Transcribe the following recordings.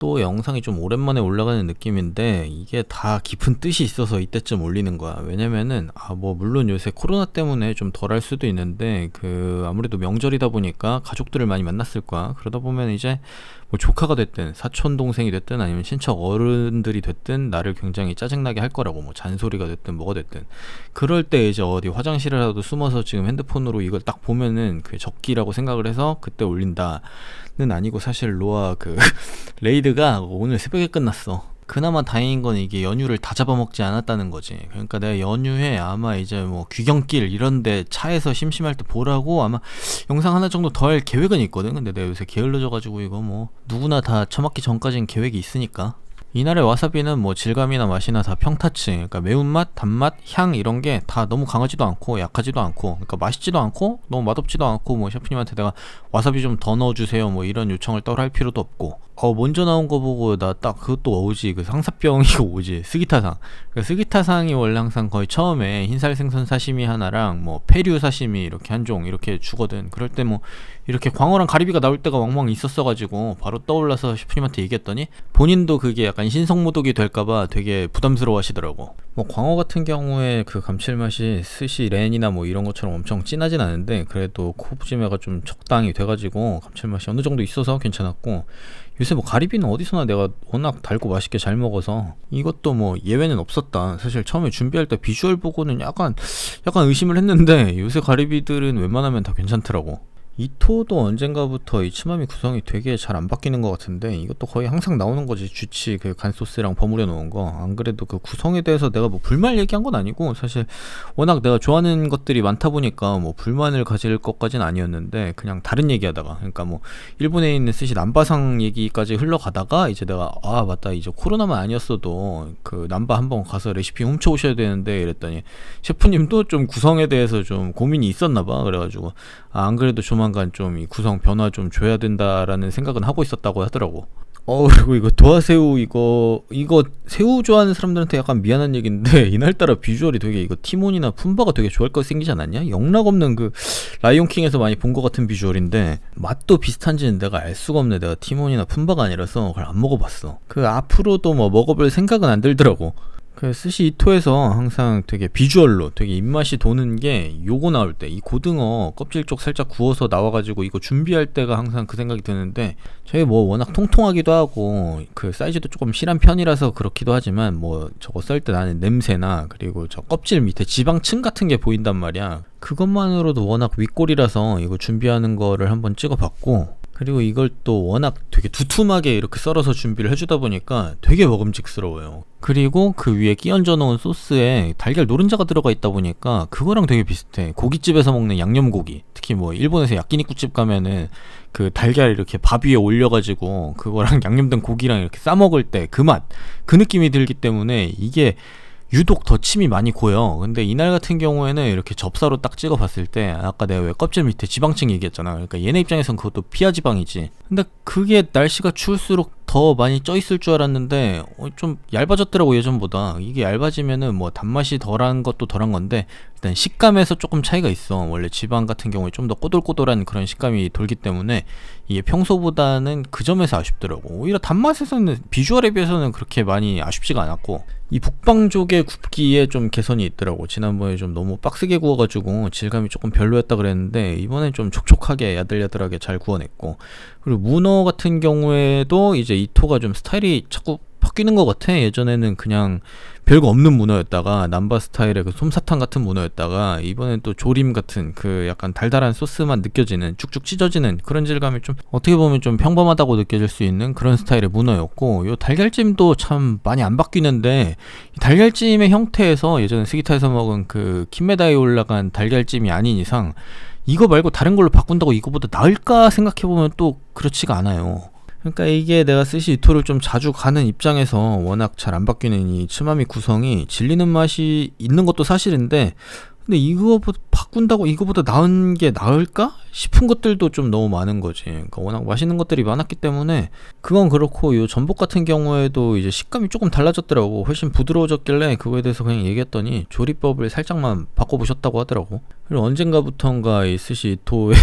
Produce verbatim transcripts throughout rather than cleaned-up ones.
또 영상이 좀 오랜만에 올라가는 느낌인데 이게 다 깊은 뜻이 있어서 이때쯤 올리는 거야. 왜냐면은 아 뭐 물론 요새 코로나 때문에 좀 덜할 수도 있는데 그 아무래도 명절이다 보니까 가족들을 많이 만났을 거야. 그러다 보면 이제 뭐 조카가 됐든 사촌 동생이 됐든 아니면 친척 어른들이 됐든 나를 굉장히 짜증나게 할 거라고, 뭐 잔소리가 됐든 뭐가 됐든. 그럴 때 이제 어디 화장실이라도 숨어서 지금 핸드폰으로 이걸 딱 보면은 그 적기라고 생각을 해서 그때 올린다는 아니고, 사실 로아 그 레이드가 오늘 새벽에 끝났어. 그나마 다행인 건 이게 연휴를 다 잡아먹지 않았다는 거지. 그러니까 내가 연휴에 아마 이제 뭐 귀경길 이런데 차에서 심심할 때 보라고 아마 영상 하나 정도 더 할 계획은 있거든. 근데 내가 요새 게을러져가지고 이거 뭐 누구나 다 처맞기 전까지는 계획이 있으니까. 이날의 와사비는 뭐 질감이나 맛이나 다 평타치. 그러니까 매운맛, 단맛, 향 이런 게 다 너무 강하지도 않고 약하지도 않고, 그러니까 맛있지도 않고 너무 맛없지도 않고, 뭐 셰프님한테 내가 와사비 좀 더 넣어주세요 뭐 이런 요청을 따로 할 필요도 없고. 어 먼저 나온 거 보고 나 딱 그것도 오지, 그 상사병이 오지. 스기타상. 그러니까 스기타상이 원래 항상 거의 처음에 흰살 생선 사시미 하나랑 뭐 페류 사시미 이렇게 한 종 이렇게 주거든. 그럴 때 뭐 이렇게 광어랑 가리비가 나올 때가 왕왕 있었어가지고 바로 떠올라서 셰프님한테 얘기했더니 본인도 그게 약간 신성모독이 될까봐 되게 부담스러워 하시더라고. 뭐 광어 같은 경우에 그 감칠맛이 스시 렌이나 뭐 이런 것처럼 엄청 진하진 않은데 그래도 코부지매가 좀 적당히 돼가지고 감칠맛이 어느 정도 있어서 괜찮았고, 요새 뭐 가리비는 어디서나 내가 워낙 달고 맛있게 잘 먹어서 이것도 뭐 예외는 없었다. 사실 처음에 준비할 때 비주얼 보고는 약간 약간 의심을 했는데 요새 가리비들은 웬만하면 다 괜찮더라고. 이토도 언젠가부터 이 치마미 구성이 되게 잘 안 바뀌는 것 같은데 이것도 거의 항상 나오는 거지. 주치 그 간소스랑 버무려 놓은 거. 안 그래도 그 구성에 대해서 내가 뭐 불만 얘기한 건 아니고, 사실 워낙 내가 좋아하는 것들이 많다 보니까 뭐 불만을 가질 것까진 아니었는데 그냥 다른 얘기하다가, 그러니까 뭐 일본에 있는 스시 남바상 얘기까지 흘러가다가 이제 내가 아 맞다 이제 코로나만 아니었어도 그 남바 한번 가서 레시피 훔쳐 오셔야 되는데 이랬더니 셰프님도 좀 구성에 대해서 좀 고민이 있었나 봐. 그래가지고 아, 안 그래도 조만 조만간 좀 이 구성 변화 좀 줘야 된다라는 생각은 하고 있었다고 하더라고. 어 그리고 이거 도화새우 이거 이거 새우 좋아하는 사람들한테 약간 미안한 얘기인데 이날따라 비주얼이 되게 이거 티몬이나 품바가 되게 좋아할 것 생기지 않았냐? 영락없는 그 라이온킹에서 많이 본 것 같은 비주얼인데 맛도 비슷한지는 내가 알 수가 없네. 내가 티몬이나 품바가 아니라서 그걸 안 먹어봤어. 그 앞으로도 뭐 먹어볼 생각은 안 들더라고. 그 스시 이토에서 항상 되게 비주얼로 되게 입맛이 도는 게 요거 나올 때, 이 고등어 껍질 쪽 살짝 구워서 나와가지고 이거 준비할 때가 항상 그 생각이 드는데, 저게 뭐 워낙 통통하기도 하고 그 사이즈도 조금 실한 편이라서 그렇기도 하지만 뭐 저거 썰 때 나는 냄새나 그리고 저 껍질 밑에 지방층 같은 게 보인단 말이야. 그것만으로도 워낙 윗골이라서 이거 준비하는 거를 한번 찍어봤고, 그리고 이걸 또 워낙 되게 두툼하게 이렇게 썰어서 준비를 해주다 보니까 되게 먹음직스러워요. 그리고 그 위에 끼얹어 놓은 소스에 달걀 노른자가 들어가 있다 보니까 그거랑 되게 비슷해. 고깃집에서 먹는 양념고기, 특히 뭐 일본에서 야끼니쿠집 가면은 그 달걀 이렇게 밥 위에 올려가지고 그거랑 양념된 고기랑 이렇게 싸먹을 때 그 맛, 그 느낌이 들기 때문에 이게 유독 더 침이 많이 고여. 근데 이날 같은 경우에는 이렇게 접사로 딱 찍어봤을 때 아까 내가 왜 껍질 밑에 지방층 얘기했잖아. 그러니까 얘네 입장에선 그것도 피하 지방이지. 근데 그게 날씨가 추울수록 더 많이 쪄 있을 줄 알았는데 어, 좀 얇아졌더라고 예전보다. 이게 얇아지면은 뭐 단맛이 덜한 것도 덜한 건데 일단 식감에서 조금 차이가 있어. 원래 지방 같은 경우에 좀 더 꼬들꼬들한 그런 식감이 돌기 때문에 이게 평소보다는 그 점에서 아쉽더라고. 오히려 단맛에서는 비주얼에 비해서는 그렇게 많이 아쉽지가 않았고, 이 북방족의 굽기에 좀 개선이 있더라고. 지난번에 좀 너무 빡세게 구워가지고 질감이 조금 별로였다 그랬는데 이번엔 좀 촉촉하게 야들야들하게 잘 구워냈고, 그리고 문어 같은 경우에도 이제 이토가 좀 스타일이 자꾸 바뀌는 것 같아. 예전에는 그냥 별거 없는 문어였다가 남바 스타일의 그 솜사탕 같은 문어였다가 이번엔 또 조림 같은 그 약간 달달한 소스만 느껴지는 쭉쭉 찢어지는 그런 질감이 좀 어떻게 보면 좀 평범하다고 느껴질 수 있는 그런 스타일의 문어였고, 요 달걀찜도 참 많이 안 바뀌는데 달걀찜의 형태에서 예전에 스기타에서 먹은 그 킨메다에 올라간 달걀찜이 아닌 이상 이거 말고 다른 걸로 바꾼다고 이거보다 나을까 생각해보면 또 그렇지가 않아요. 그러니까 이게 내가 스시 이토를 좀 자주 가는 입장에서 워낙 잘 안 바뀌는 이 츠마미 구성이 질리는 맛이 있는 것도 사실인데 근데 이거보다 바꾼다고 이거보다 나은 게 나을까 싶은 것들도 좀 너무 많은 거지. 그러니까 워낙 맛있는 것들이 많았기 때문에 그건 그렇고, 이 전복 같은 경우에도 이제 식감이 조금 달라졌더라고. 훨씬 부드러워졌길래 그거에 대해서 그냥 얘기했더니 조리법을 살짝만 바꿔보셨다고 하더라고. 그리고 언젠가부턴가 이 스시 이토의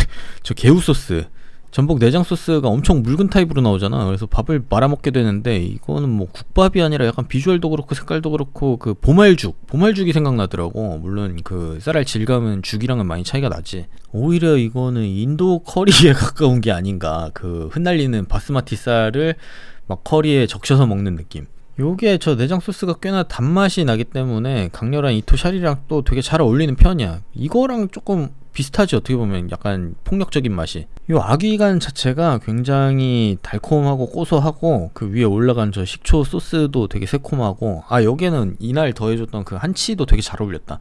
저 게우 소스, 전복 내장 소스가 엄청 묽은 타입으로 나오잖아. 그래서 밥을 말아먹게 되는데, 이거는 뭐 국밥이 아니라 약간 비주얼도 그렇고 색깔도 그렇고 그 보말죽, 보말죽이 생각나더라고. 물론 그 쌀알 질감은 죽이랑은 많이 차이가 나지. 오히려 이거는 인도 커리에 가까운 게 아닌가. 그 흩날리는 바스마티 쌀을 막 커리에 적셔서 먹는 느낌. 요게 저 내장 소스가 꽤나 단맛이 나기 때문에 강렬한 이토 샤리랑 또 되게 잘 어울리는 편이야. 이거랑 조금 비슷하지, 어떻게 보면. 약간 폭력적인 맛이. 요 아귀간 자체가 굉장히 달콤하고 고소하고, 그 위에 올라간 저 식초 소스도 되게 새콤하고, 아 여기에는 이날 더해줬던 그 한치도 되게 잘 어울렸다.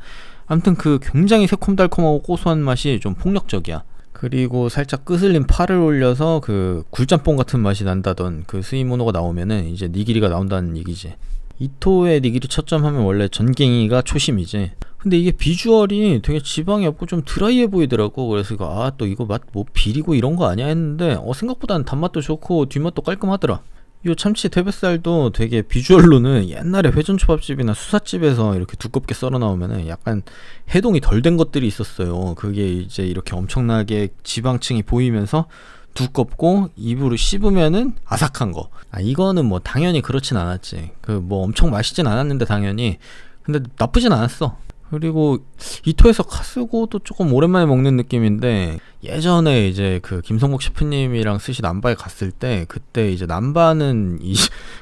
아무튼 그 굉장히 새콤달콤하고 고소한 맛이 좀 폭력적이야. 그리고 살짝 끄슬린 파를 올려서 그 굴짬뽕 같은 맛이 난다던 그 스이모노가 나오면은 이제 니기리가 나온다는 얘기지. 이토의 니기리 첫점 하면 원래 전갱이가 초심이지. 근데 이게 비주얼이 되게 지방이 없고 좀 드라이해 보이더라고. 그래서 아, 또 이거 맛 뭐 비리고 이런 거 아니야 했는데, 어 생각보다는 단맛도 좋고 뒷맛도 깔끔하더라. 이 참치 대뱃살도 되게 비주얼로는 옛날에 회전초밥집이나 수사집에서 이렇게 두껍게 썰어 나오면은 약간 해동이 덜 된 것들이 있었어요. 그게 이제 이렇게 엄청나게 지방층이 보이면서 두껍고 입으로 씹으면은 아삭한 거. 아 이거는 뭐 당연히 그렇진 않았지. 그 뭐 엄청 맛있진 않았는데 당연히. 근데 나쁘진 않았어. 그리고 이토에서 카스고도 조금 오랜만에 먹는 느낌인데, 예전에 이제 그 김성국 셰프님이랑 스시 남바에 갔을 때, 그때 이제 남바는 이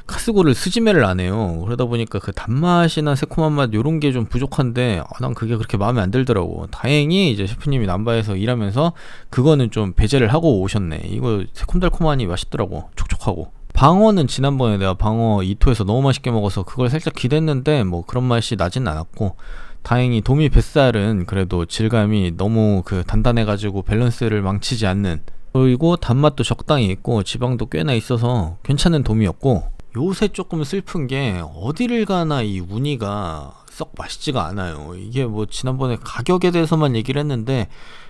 카스고를 스지메를 안 해요. 그러다 보니까 그 단맛이나 새콤한 맛 요런 게 좀 부족한데, 아, 난 그게 그렇게 마음에 안 들더라고. 다행히 이제 셰프님이 남바에서 일하면서 그거는 좀 배제를 하고 오셨네. 이거 새콤달콤하니 맛있더라고. 촉촉하고. 방어는 지난번에 내가 방어 이토에서 너무 맛있게 먹어서 그걸 살짝 기대했는데 뭐 그런 맛이 나진 않았고, 다행히 도미 뱃살은 그래도 질감이 너무 그 단단해가지고 밸런스를 망치지 않는, 그리고 단맛도 적당히 있고 지방도 꽤나 있어서 괜찮은 도미였고, 요새 조금 슬픈 게 어디를 가나 이 우니가 썩 맛있지가 않아요. 이게 뭐 지난번에 가격에 대해서만 얘기를 했는데,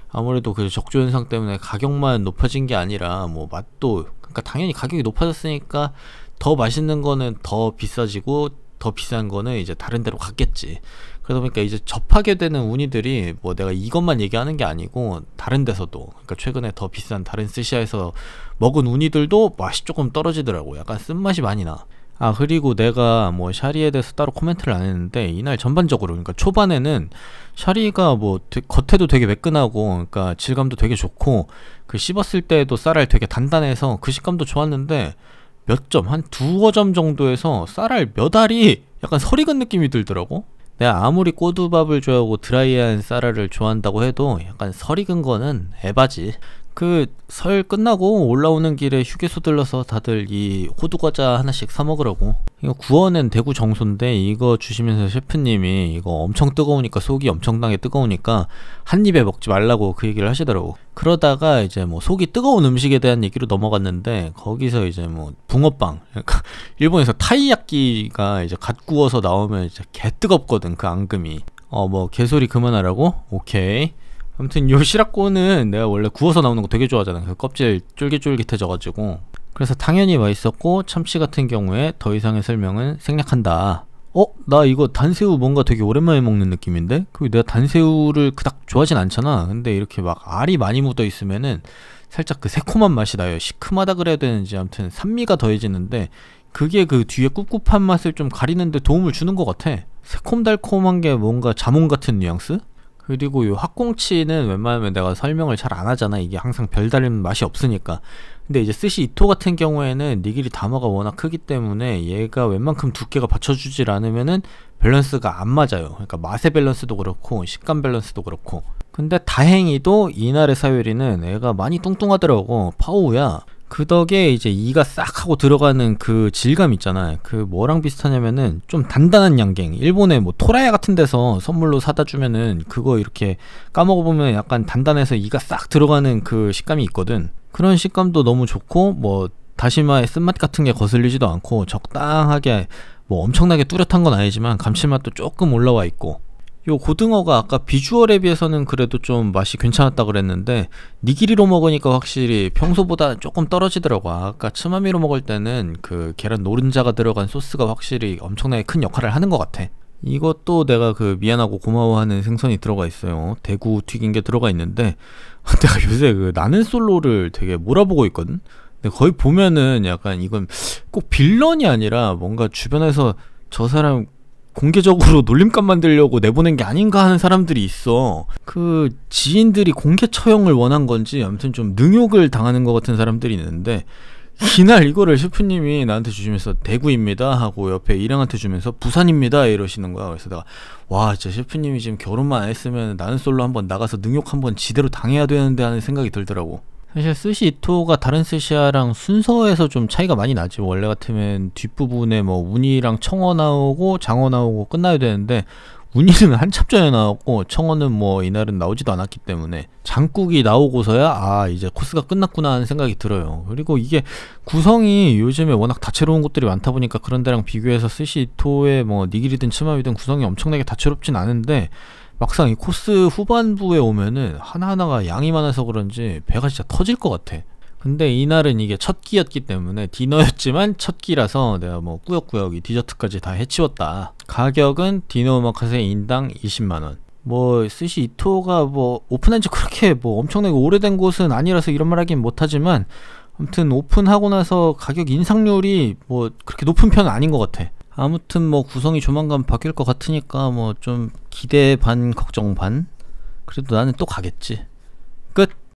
아무래도 그 적조현상 때문에 가격만 높아진 게 아니라 뭐 맛도, 그러니까 당연히 가격이 높아졌으니까 더 맛있는 거는 더 비싸지고 더 비싼 거는 이제 다른 데로 갔겠지. 그러다 보니까 이제 접하게 되는 우니들이 뭐 내가 이것만 얘기하는 게 아니고 다른 데서도, 그러니까 최근에 더 비싼 다른 스시야에서 먹은 우니들도 맛이 조금 떨어지더라고. 약간 쓴맛이 많이 나. 아 그리고 내가 뭐 샤리에 대해서 따로 코멘트를 안 했는데, 이날 전반적으로, 그러니까 초반에는 샤리가 뭐 겉에도 되게 매끈하고, 그러니까 질감도 되게 좋고, 그 씹었을 때도 쌀알 되게 단단해서 그 식감도 좋았는데, 몇 점, 한 두어 점 정도에서 쌀알 몇 알이 약간 설익은 느낌이 들더라고. 내가 아무리 꼬두밥을 좋아하고 드라이한 쌀알을 좋아한다고 해도 약간 설익은 거는 에바지. 그 설 끝나고 올라오는 길에 휴게소 들러서 다들 이 호두과자 하나씩 사 먹으라고. 이거 구워낸 대구 정소인데, 이거 주시면서 셰프님이 이거 엄청 뜨거우니까, 속이 엄청나게 뜨거우니까 한 입에 먹지 말라고 그 얘기를 하시더라고. 그러다가 이제 뭐 속이 뜨거운 음식에 대한 얘기로 넘어갔는데, 거기서 이제 뭐 붕어빵, 그러니까 일본에서 타이야끼가 이제 갓 구워서 나오면 이제 개 뜨겁거든, 그 앙금이. 어 뭐 개소리 그만하라고? 오케이. 아무튼 요 시라꼬는 내가 원래 구워서 나오는 거 되게 좋아하잖아. 그 껍질 쫄깃쫄깃해져가지고. 그래서 당연히 맛있었고, 참치 같은 경우에 더 이상의 설명은 생략한다. 어? 나 이거 단새우 뭔가 되게 오랜만에 먹는 느낌인데? 그리고 내가 단새우를 그닥 좋아하진 않잖아. 근데 이렇게 막 알이 많이 묻어있으면은 살짝 그 새콤한 맛이 나요. 시큼하다 그래야 되는지, 아무튼 산미가 더해지는데 그게 그 뒤에 꿉꿉한 맛을 좀 가리는데 도움을 주는 것 같아. 새콤달콤한 게 뭔가 자몽 같은 뉘앙스? 그리고 요 학꽁치는 웬만하면 내가 설명을 잘 안 하잖아. 이게 항상 별다른 맛이 없으니까. 근데 이제 스시 이토 같은 경우에는 니기리 다마가 워낙 크기 때문에 얘가 웬만큼 두께가 받쳐주질 않으면은 밸런스가 안 맞아요. 그러니까 맛의 밸런스도 그렇고 식감 밸런스도 그렇고. 근데 다행히도 이날의 사유리는 애가 많이 뚱뚱하더라고. 파오야. 그 덕에 이제 이가 싹 하고 들어가는 그 질감 있잖아. 그 뭐랑 비슷하냐면은 좀 단단한 양갱, 일본의 뭐 토라야 같은 데서 선물로 사다 주면은 그거 이렇게 까먹어보면 약간 단단해서 이가 싹 들어가는 그 식감이 있거든. 그런 식감도 너무 좋고, 뭐 다시마의 쓴맛 같은 게 거슬리지도 않고, 적당하게 뭐 엄청나게 뚜렷한 건 아니지만 감칠맛도 조금 올라와 있고, 요 고등어가 아까 비주얼에 비해서는 그래도 좀 맛이 괜찮았다 그랬는데 니기리로 먹으니까 확실히 평소보다 조금 떨어지더라고. 아까 츠마미로 먹을 때는 그 계란 노른자가 들어간 소스가 확실히 엄청나게 큰 역할을 하는 것 같아. 이것도 내가 그 미안하고 고마워하는 생선이 들어가 있어요. 대구 튀긴 게 들어가 있는데 내가 요새 그 나는 솔로를 되게 몰아보고 있거든. 근데 거의 보면은 약간 이건 꼭 빌런이 아니라 뭔가 주변에서 저 사람 공개적으로 놀림감 만들려고 내보낸 게 아닌가 하는 사람들이 있어. 그 지인들이 공개 처형을 원한 건지 아무튼 좀 능욕을 당하는 것 같은 사람들이 있는데 이날 이거를 셰프님이 나한테 주시면서 대구입니다 하고 옆에 일행한테 주면서 부산입니다 이러시는 거야. 그래서 내가 와 진짜 셰프님이 지금 결혼만 안 했으면 나는 솔로 한번 나가서 능욕 한번 지대로 당해야 되는데 하는 생각이 들더라고. 사실 스시 이토가 다른 스시야랑 순서에서 좀 차이가 많이 나지. 원래 같으면 뒷부분에 뭐 우니랑 청어 나오고 장어 나오고 끝나야 되는데 우니는 한참 전에 나왔고 청어는 뭐 이날은 나오지도 않았기 때문에 장국이 나오고서야 아 이제 코스가 끝났구나 하는 생각이 들어요. 그리고 이게 구성이 요즘에 워낙 다채로운 곳들이 많다 보니까 그런 데랑 비교해서 스시 이토의 뭐 니기리든 츠마미든 구성이 엄청나게 다채롭진 않은데 막상 이 코스 후반부에 오면은 하나하나가 양이 많아서 그런지 배가 진짜 터질 것 같아. 근데 이날은 이게 첫 끼였기 때문에 디너였지만 첫 끼라서 내가 뭐 꾸역꾸역 이 디저트까지 다 해치웠다. 가격은 디너 오마카세 인당 이십만 원. 뭐 스시 이토가 뭐 오픈한 지 그렇게 뭐 엄청나게 오래된 곳은 아니라서 이런 말 하긴 못하지만 아무튼 오픈하고 나서 가격 인상률이 뭐 그렇게 높은 편은 아닌 것 같아. 아무튼 뭐 구성이 조만간 바뀔 것 같으니까 뭐 좀 기대 반 걱정 반. 그래도 나는 또 가겠지. 끝.